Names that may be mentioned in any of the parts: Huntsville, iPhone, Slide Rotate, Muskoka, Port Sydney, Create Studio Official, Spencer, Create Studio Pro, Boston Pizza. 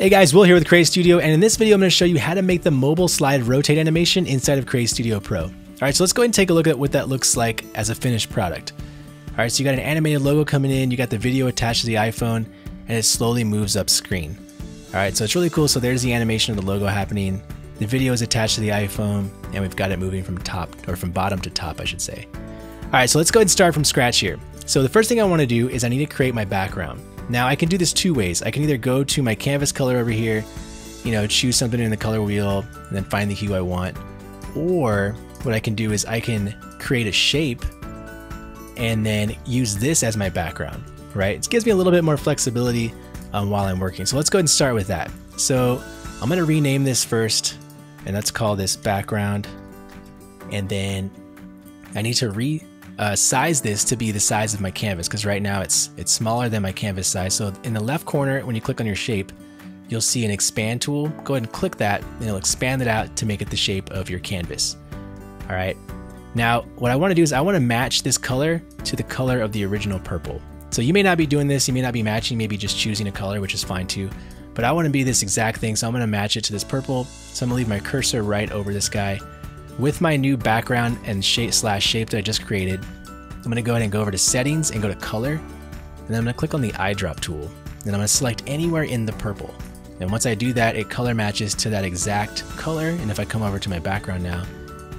Hey guys, Will here with Create Studio, and in this video I'm going to show you how to make the mobile slide rotate animation inside of Create Studio Pro. Alright, so let's go ahead and take a look at what that looks like as a finished product. Alright, so you got an animated logo coming in, you got the video attached to the iPhone, and it slowly moves up screen. Alright, so it's really cool. So there's the animation of the logo happening, the video is attached to the iPhone, and we've got it moving from bottom to top, I should say. Alright, so let's go ahead and start from scratch here. So the first thing I want to do is I need to create my background. Now I can do this two ways. I can either go to my canvas color over here, you know, choose something in the color wheel and then find the hue I want. Or what I can do is I can create a shape and then use this as my background, right? It gives me a little bit more flexibility while I'm working. So let's go ahead and start with that. So I'm gonna rename this first, and let's call this background. And then I need to size this to be the size of my canvas, because right now it's smaller than my canvas size. So in the left corner, when you click on your shape, you'll see an expand tool. Go ahead and click that, and it'll expand it out to make it the shape of your canvas. All right. Now, what I want to do is I want to match this color to the color of the original purple. So you may not be doing this, you may not be matching, maybe just choosing a color, which is fine too. But I want to be this exact thing, so I'm going to match it to this purple. So I'm going to leave my cursor right over this guy. With my new background and shape that I just created, I'm going to go ahead and go over to settings and go to color, and then I'm going to click on the eyedrop tool, and I'm going to select anywhere in the purple. And once I do that, it color matches to that exact color. And if I come over to my background now,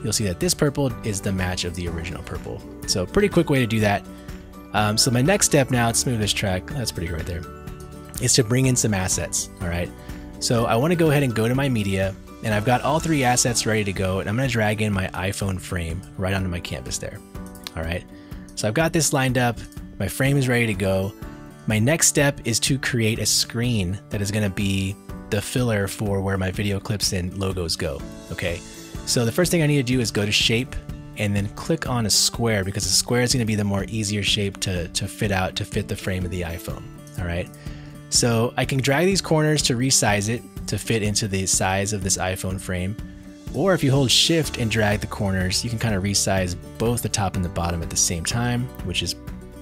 you'll see that this purple is the match of the original purple. So pretty quick way to do that. So my next step now, let's smooth this track. That's pretty good right there, is to bring in some assets. All right. So I want to go ahead and go to my media, and I've got all three assets ready to go, and I'm gonna drag in my iPhone frame right onto my canvas there. All right, so I've got this lined up, my frame is ready to go. My next step is to create a screen that is gonna be the filler for where my video clips and logos go, okay? So the first thing I need to do is go to shape and then click on a square, because a square is gonna be the more easier shape to fit the frame of the iPhone, all right? So I can drag these corners to resize it to fit into the size of this iPhone frame. Or if you hold shift and drag the corners, you can kind of resize both the top and the bottom at the same time, which is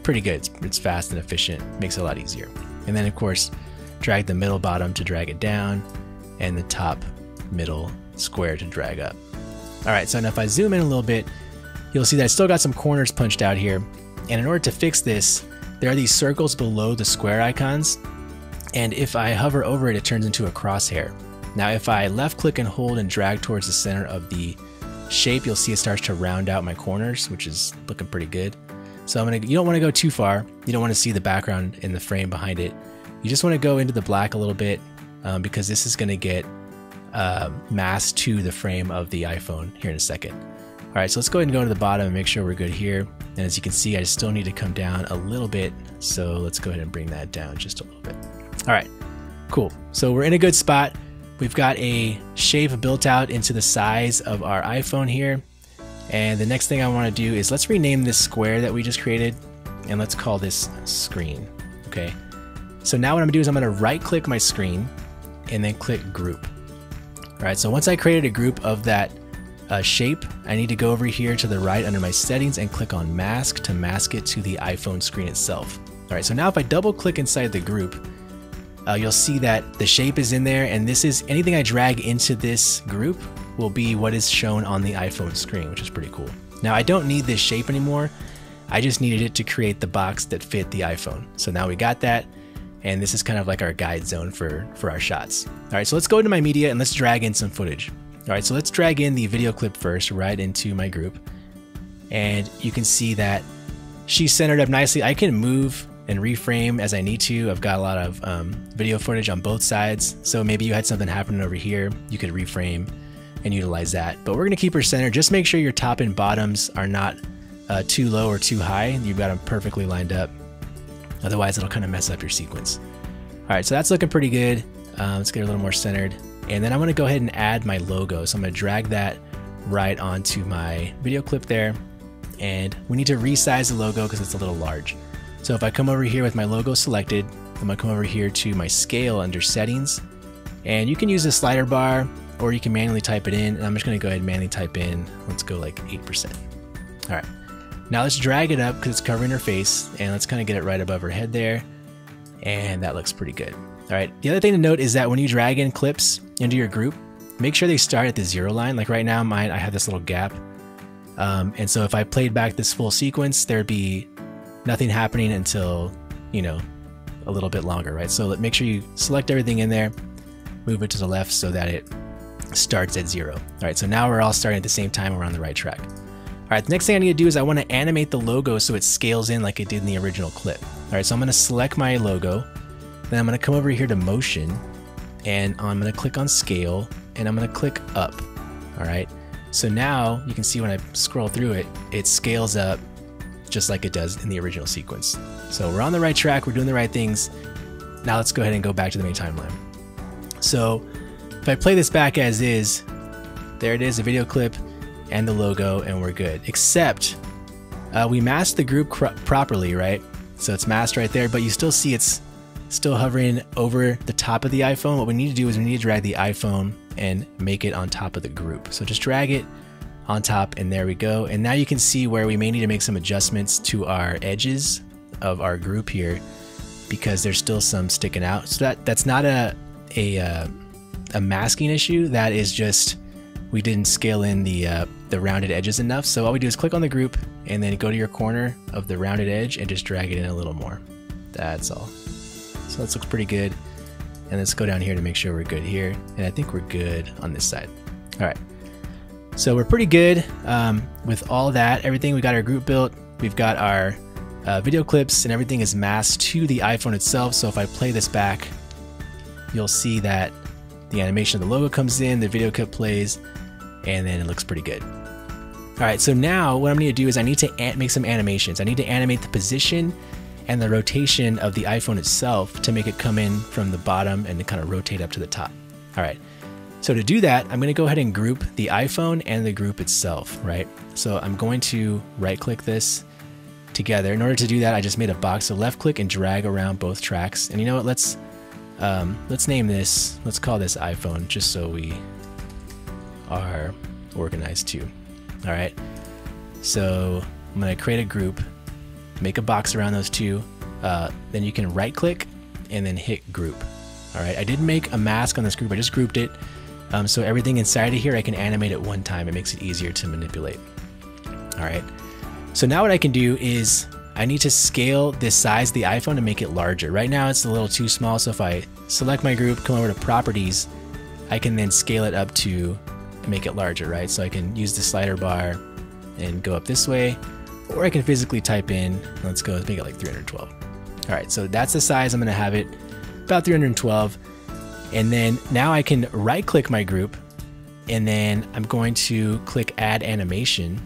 pretty good. It's fast and efficient, makes it a lot easier. And then of course, drag the middle bottom to drag it down, and the top middle square to drag up. All right, so now if I zoom in a little bit, you'll see that I still got some corners punched out here. And in order to fix this, there are these circles below the square icons. And if I hover over it, it turns into a crosshair. Now, if I left click and hold and drag towards the center of the shape, you'll see it starts to round out my corners, which is looking pretty good. So you don't want to go too far. You don't want to see the background in the frame behind it. You just want to go into the black a little bit because this is going to get masked to the frame of the iPhone here in a second. All right, so let's go ahead and go to the bottom and make sure we're good here. And as you can see, I still need to come down a little bit. So let's go ahead and bring that down just a little bit. All right, cool. So we're in a good spot. We've got a shape built out into the size of our iPhone here. And the next thing I want to do is let's rename this square that we just created, and let's call this screen, okay? So now what I'm gonna do is I'm gonna right click my screen and then click group. All right, so once I created a group of that shape, I need to go over here to the right under my settings and click on mask to mask it to the iPhone screen itself. All right, so now if I double click inside the group, you'll see that the shape is in there, and this is anything I drag into this group will be what is shown on the iPhone screen, which is pretty cool. Now I don't need this shape anymore. I just needed it to create the box that fit the iPhone. So now we got that, and this is kind of like our guide zone for our shots. All right, so let's go into my media and let's drag in some footage. All right, so let's drag in the video clip first right into my group, and you can see that she's centered up nicely. I can move and reframe as I need to. I've got a lot of video footage on both sides. So maybe you had something happening over here, you could reframe and utilize that. But we're gonna keep her centered. Just make sure your top and bottoms are not too low or too high. You've got them perfectly lined up. Otherwise it'll kind of mess up your sequence. All right, so that's looking pretty good. Let's get her a little more centered. And then I'm gonna go ahead and add my logo. So I'm gonna drag that right onto my video clip there. And we need to resize the logo because it's a little large. So if I come over here with my logo selected, I'm gonna come over here to my scale under settings, and you can use a slider bar or you can manually type it in, and I'm just gonna go ahead and manually type in, let's go like 8%. All right, now let's drag it up because it's covering her face, and let's kind of get it right above her head there, and that looks pretty good. All right, the other thing to note is that when you drag in clips into your group, make sure they start at the zero line. Like right now, mine, I have this little gap. And so if I played back this full sequence, there'd be nothing happening until, you know, a little bit longer, right? So make sure you select everything in there, move it to the left so that it starts at zero. All right, so now we're all starting at the same time. We're on the right track. All right, the next thing I need to do is I want to animate the logo so it scales in like it did in the original clip. All right, so I'm going to select my logo, then I'm going to come over here to motion, and I'm going to click on scale, and I'm going to click up. All right, so now you can see when I scroll through it, it scales up just like it does in the original sequence. So we're on the right track, we're doing the right things. Now let's go ahead and go back to the main timeline. So if I play this back as is, there it is, the video clip and the logo, and we're good. Except we masked the group properly, right? So it's masked right there, but you still see it's still hovering over the top of the iPhone. What we need to do is we need to drag the iPhone and make it on top of the group. So just drag it on top, and there we go. And now you can see where we may need to make some adjustments to our edges of our group here, because there's still some sticking out. So that's not a masking issue. That is just we didn't scale in the rounded edges enough. So all we do is click on the group and then go to your corner of the rounded edge and just drag it in a little more. That's all. So that looks pretty good. And let's go down here to make sure we're good here. And I think we're good on this side. All right. So we're pretty good with all that, everything. We got our group built. We've got our video clips, and everything is masked to the iPhone itself. So if I play this back, you'll see that the animation of the logo comes in, the video clip plays, and then it looks pretty good. All right, so now what I'm gonna do is I need to make some animations. I need to animate the position and the rotation of the iPhone itself to make it come in from the bottom and to kind of rotate up to the top. All right, so to do that, I'm gonna go ahead and group the iPhone and the group itself, right? So I'm going to right-click this together. In order to do that, I just made a box, so left-click and drag around both tracks. And you know what, let's name this, let's call this iPhone, just so we are organized too. All right, so I'm gonna create a group, make a box around those two, then you can right click and then hit group. All right, I didn't make a mask on this group, I just grouped it. So everything inside of here, I can animate at one time. It makes it easier to manipulate. All right, so now what I can do is I need to scale this size of the iPhone to make it larger. Right now it's a little too small, so if I select my group, come over to properties, I can then scale it up to make it larger, right? So I can use the slider bar and go up this way, or I can physically type in, let's go, let's make it like 312. All right, so that's the size I'm gonna have it, about 312. And then now I can right click my group, and then I'm going to click add animation,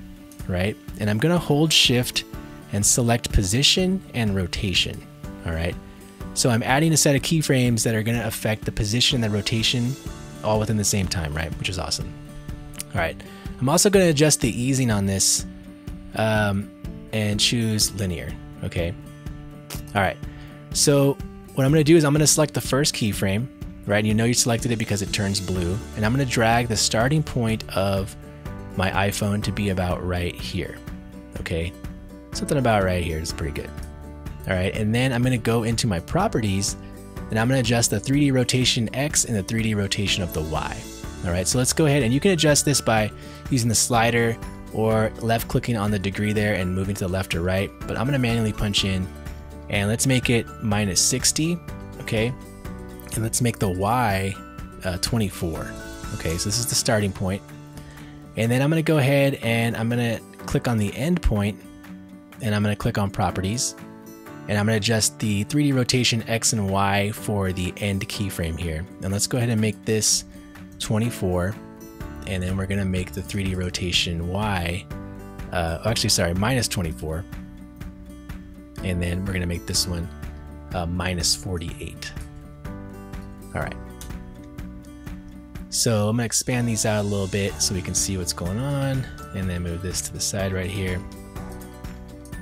right? And I'm gonna hold shift and select position and rotation, all right? So I'm adding a set of keyframes that are gonna affect the position and the rotation all within the same time, right? Which is awesome. All right, I'm also gonna adjust the easing on this and choose linear, okay? All right, so what I'm gonna do is I'm gonna select the first keyframe, right? And you know you selected it because it turns blue, and I'm gonna drag the starting point of my iPhone to be about right here, okay? Something about right here is pretty good. All right, and then I'm gonna go into my properties, and I'm gonna adjust the 3D rotation X and the 3D rotation of the Y. All right, so let's go ahead, and you can adjust this by using the slider or left clicking on the degree there and moving to the left or right, but I'm gonna manually punch in, and let's make it -60, okay? And let's make the Y 24, okay? So this is the starting point. And then I'm gonna go ahead and I'm gonna click on the end point, and I'm gonna click on properties, and I'm gonna adjust the 3D rotation X and Y for the end keyframe here. And let's go ahead and make this 24, and then we're gonna make the 3D rotation Y, actually, sorry, -24, and then we're gonna make this one -48. All right. So I'm gonna expand these out a little bit so we can see what's going on, and then move this to the side right here.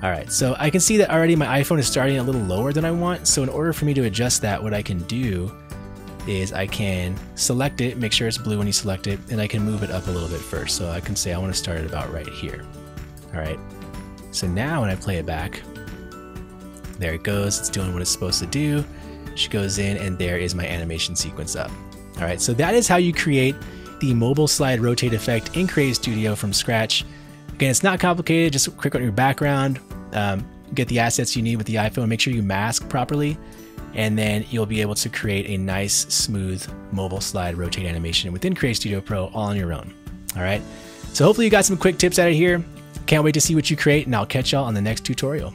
All right, so I can see that already my iPhone is starting a little lower than I want. So in order for me to adjust that, what I can do is I can select it, make sure it's blue when you select it, and I can move it up a little bit first. So I can say I want to start it about right here. All right, so now when I play it back, there it goes. It's doing what it's supposed to do. She goes in, and there is my animation sequence up. All right, so that is how you create the mobile slide rotate effect in Create Studio from scratch. Again, it's not complicated. Just click on your background, get the assets you need with the iPhone, make sure you mask properly, and then you'll be able to create a nice, smooth mobile slide rotate animation within Create Studio Pro all on your own. All right, so hopefully you got some quick tips out of here. Can't wait to see what you create, and I'll catch y'all on the next tutorial.